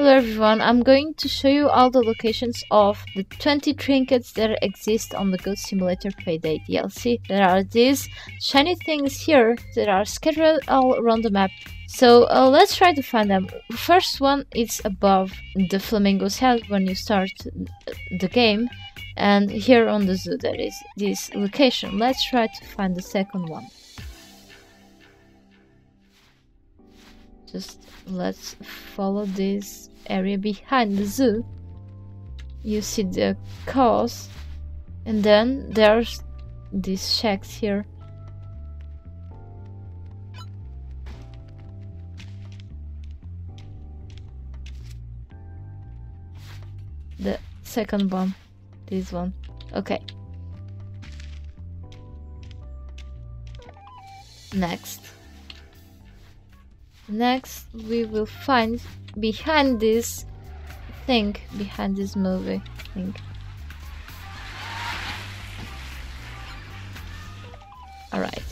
Hello everyone, I'm going to show you all the locations of the 20 trinkets that exist on the Goat Simulator Payday DLC. There are these shiny things here that are scattered all around the map. So let's try to find them. First one is above the flamingo's head when you start the game, and here on the zoo there is this location. Let's try to find the second one. Just let's follow this area behind the zoo. You see the cows, and then there's these shacks here. The second one, this one. Okay. Next we will find behind this thing, behind this movie thing. Alright.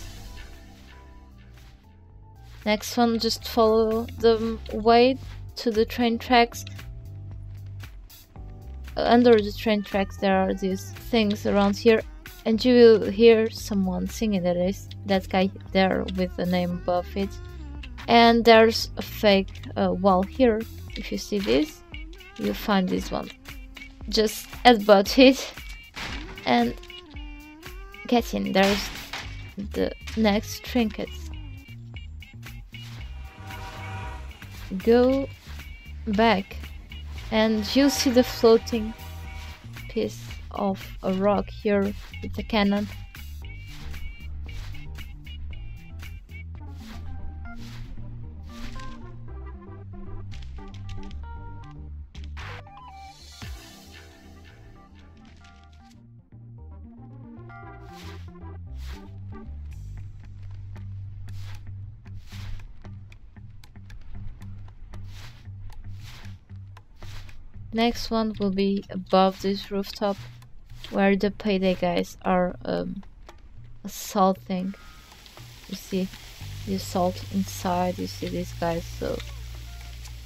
Next one, just follow the way to the train tracks. Under the train tracks there are these things around here, and you will hear someone singing. That is that guy there with the name Buffett. And there's a fake wall here. If you see this, you'll find this one. Just headbutt it and get in. There's the next trinket. Go back and you'll see the floating piece of a rock here with a cannon. Next one will be above this rooftop where the Payday guys are assaulting. You see the assault inside, you see these guys, so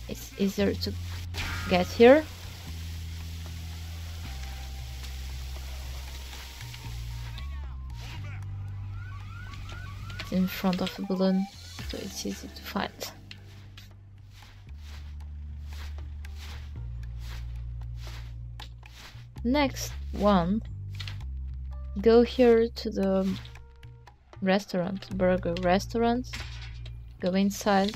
it's easier to get here. It's in front of the balloon, so it's easy to find. Next one, go here to the restaurant, burger restaurant, go inside.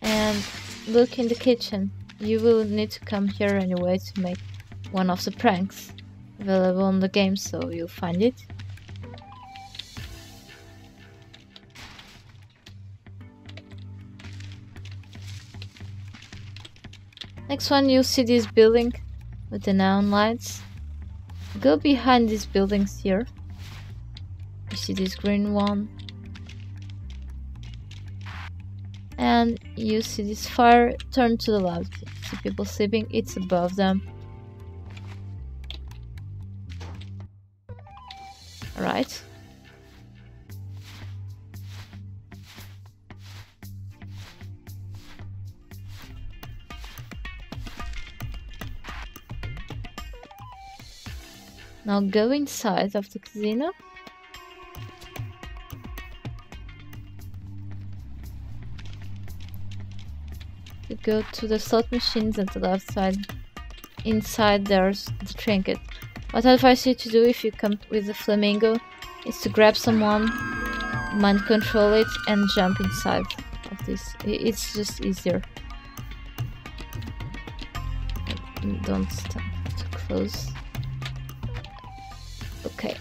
And look in the kitchen. You will need to come here anyway to make one of the pranks available on the game, so you'll find it. Next one, you'll see this building with the neon lights. Go behind these buildings here. You see this green one. And you see this fire, turn to the left. See people sleeping, it's above them. Alright. Now go inside of the casino. You go to the slot machines at the left side. Inside there's the trinket. What I advise you to do if you come with the flamingo is to grab someone, mind control it, and jump inside of this. It's just easier. Don't stop too close. Okay.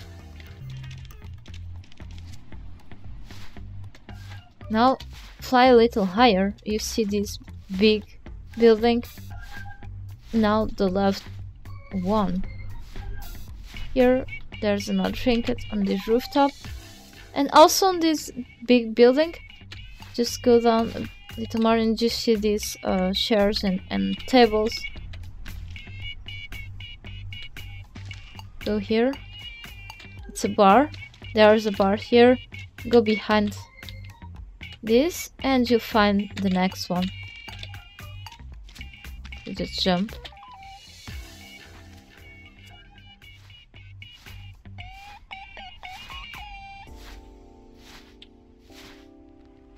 Now fly a little higher. You see this big building. Now the left one. Here there's another trinket on this rooftop. And also on this big building, just go down a little more and you see these chairs and tables. Go here. It's a bar. There's a bar here. Go behind this and you find the next one. You just jump.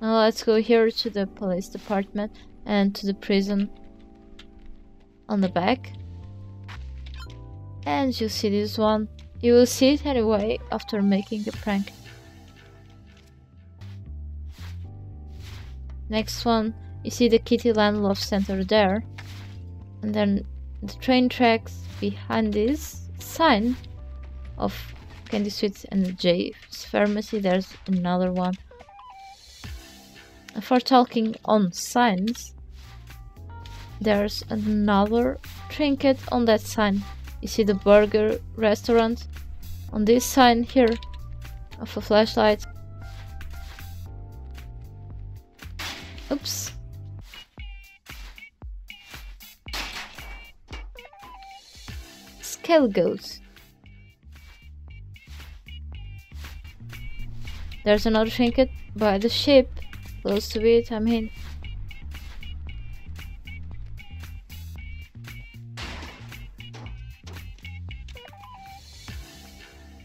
Now let's go here to the police department and to the prison on the back. And you see this one. You will see it anyway after making a prank. Next one, you see the Kitty Land Love Center there. And then the train tracks behind this sign of Candy Sweets and the Jay's Pharmacy. There's another one. For talking on signs, there's another trinket on that sign. You see the burger restaurant on this sign here of a flashlight. Oops. Scale goats. There's another trinket by the ship. Close to it, I mean.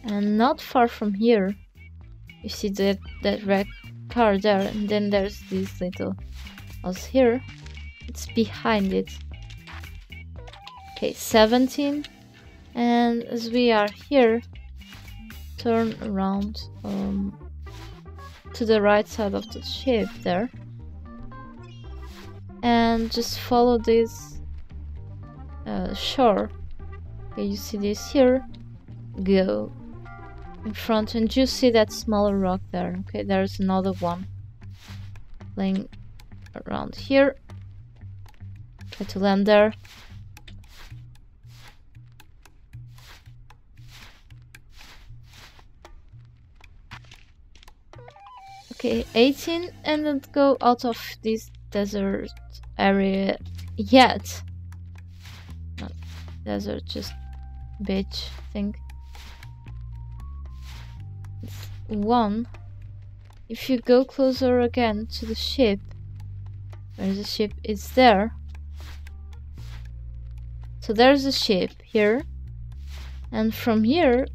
And not far from here, you see that red car there, and then there's this little house here. It's behind it. Okay, 17. And as we are here, turn around to the right side of the ship there, and just follow this shore. Okay, you see this here, go in front, and you see that smaller rock there. Okay, there's another one laying around here. Try to land there. Okay, 18, and don't go out of this desert area yet. Not desert, just beach, I think. It's 1. If you go closer again to the ship, where the ship is there. So there's the ship here. And from here,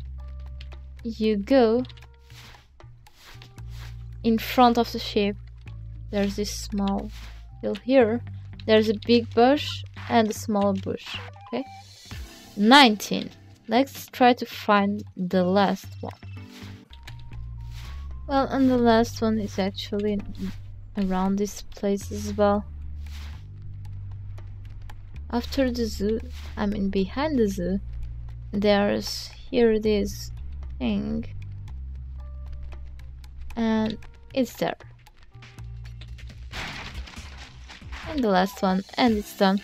you go in front of the ship. There's this small hill here. There's a big bush and a small bush. Okay, 19. Let's try to find the last one. Well, and the last one is actually around this place as well. After the zoo, I mean behind the zoo, there's here this thing. And it's there. And the last one, and it's done.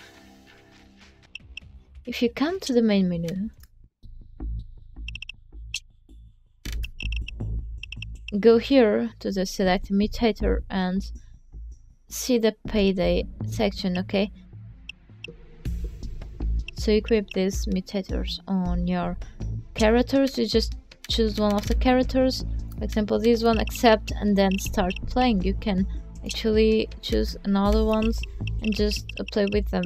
If you come to the main menu, go here to the select mutator and see the payday section, okay? So equip these mutators on your characters. You just choose one of the characters. For example, this one, accept, and then start playing. You can actually choose another ones and just play with them,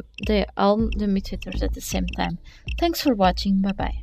all the mutators at the same time. Thanks for watching. Bye bye.